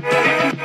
I'm